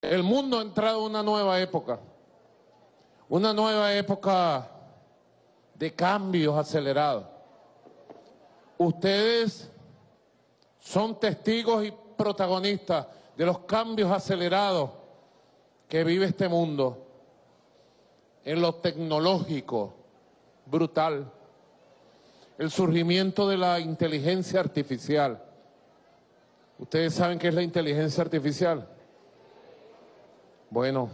El mundo ha entrado en una nueva época de cambios acelerados. Ustedes son testigos y protagonistas de los cambios acelerados que vive este mundo, en lo tecnológico, brutal, el surgimiento de la inteligencia artificial. ¿Ustedes saben qué es la inteligencia artificial? Bueno,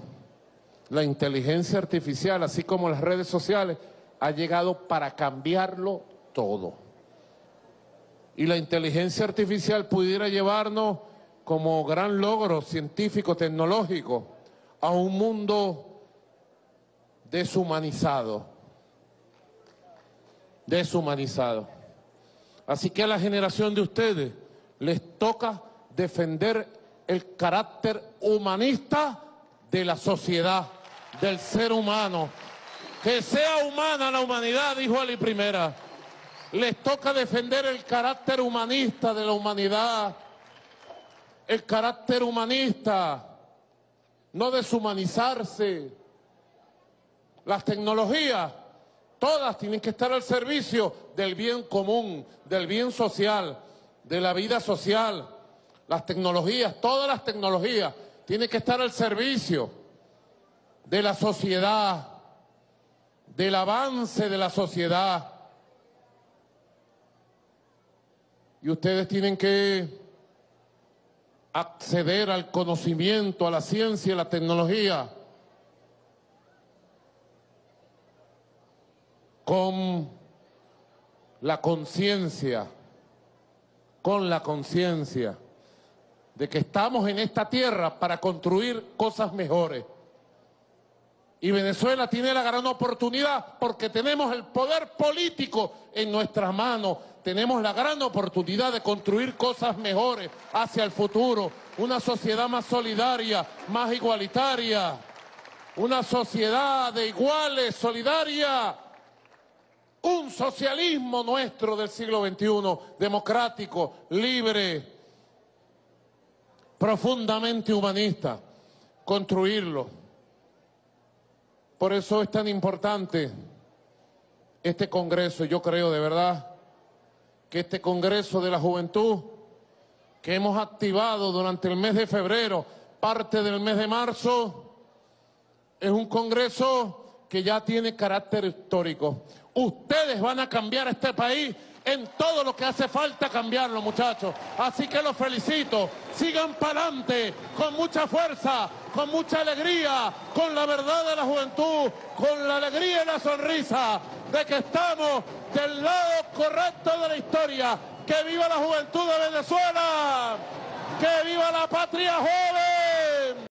la inteligencia artificial, así como las redes sociales, ha llegado para cambiarlo todo. Y la inteligencia artificial pudiera llevarnos, como gran logro científico, tecnológico, a un mundo deshumanizado. Deshumanizado. Así que a la generación de ustedes les toca defender el carácter humanista de la sociedad, del ser humano. Que sea humana la humanidad, dijo Ali Primera. Les toca defender el carácter humanista de la humanidad, el carácter humanista, no deshumanizarse. Las tecnologías, todas tienen que estar al servicio del bien común, del bien social, de la vida social. Las tecnologías, todas las tecnologías, tienen que estar al servicio de la sociedad, del avance de la sociedad. Y ustedes tienen que acceder al conocimiento, a la ciencia y la tecnología con la conciencia, de que estamos en esta tierra para construir cosas mejores. Y Venezuela tiene la gran oportunidad porque tenemos el poder político en nuestras manos. Tenemos la gran oportunidad de construir cosas mejores hacia el futuro. Una sociedad más solidaria, más igualitaria. Una sociedad de iguales, solidaria. Un socialismo nuestro del siglo XXI, democrático, libre, profundamente humanista. Construirlo. Por eso es tan importante este Congreso. Yo creo de verdad que este Congreso de la Juventud que hemos activado durante el mes de febrero, parte del mes de marzo, es un Congreso que ya tiene carácter histórico. Ustedes van a cambiar este país en todo lo que hace falta cambiarlo, muchachos. Así que los felicito. Sigan para adelante, con mucha fuerza, con mucha alegría, con la verdad de la juventud, con la alegría y la sonrisa de que estamos del lado correcto de la historia. ¡Que viva la juventud de Venezuela! ¡Que viva la patria joven!